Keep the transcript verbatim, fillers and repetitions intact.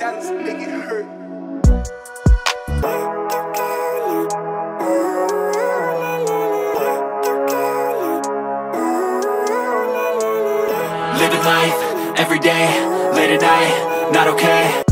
gotta make it hurt. Living life, every day, late at night, not okay.